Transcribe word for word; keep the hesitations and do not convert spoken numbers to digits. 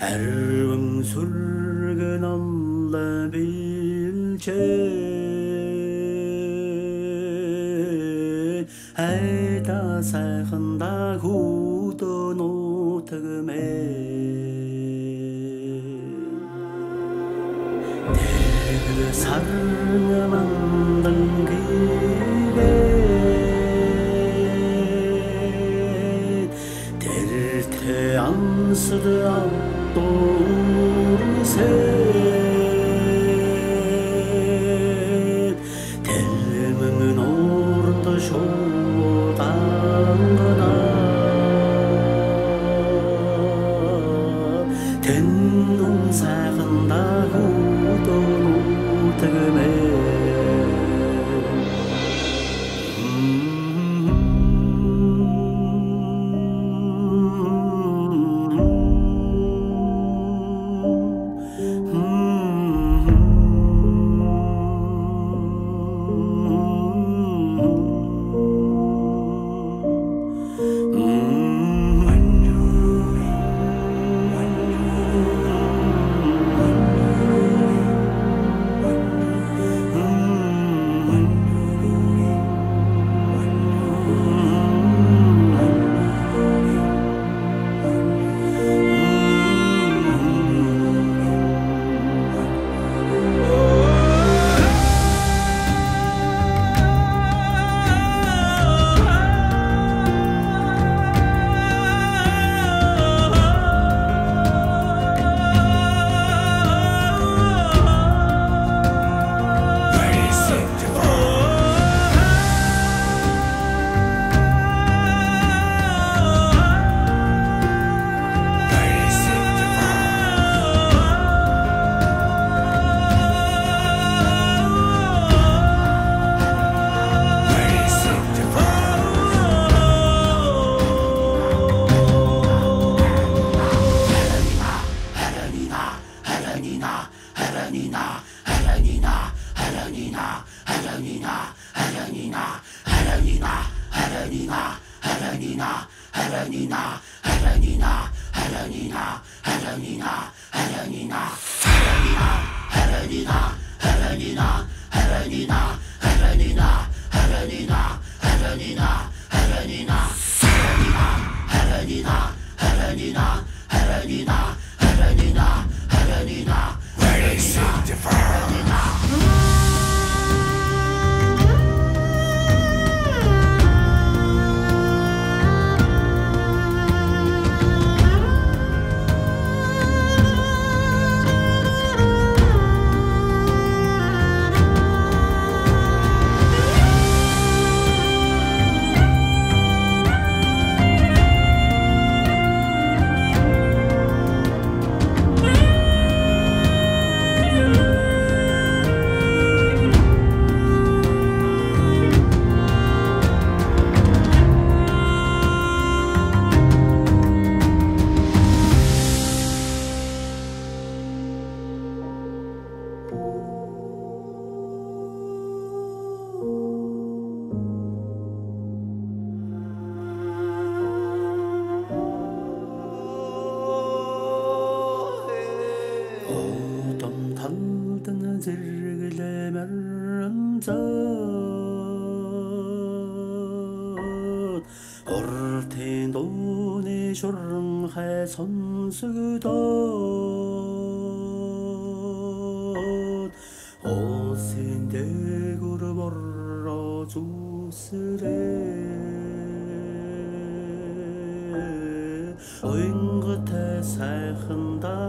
Her gün sürgün anla bilçe Hayta saygında kutun otağıme Degü sarnımından gibi Sıdı abdur sen Dilimin orta şoğudağına Tenun sağında hudunu tığme Oyun gıtı sayxında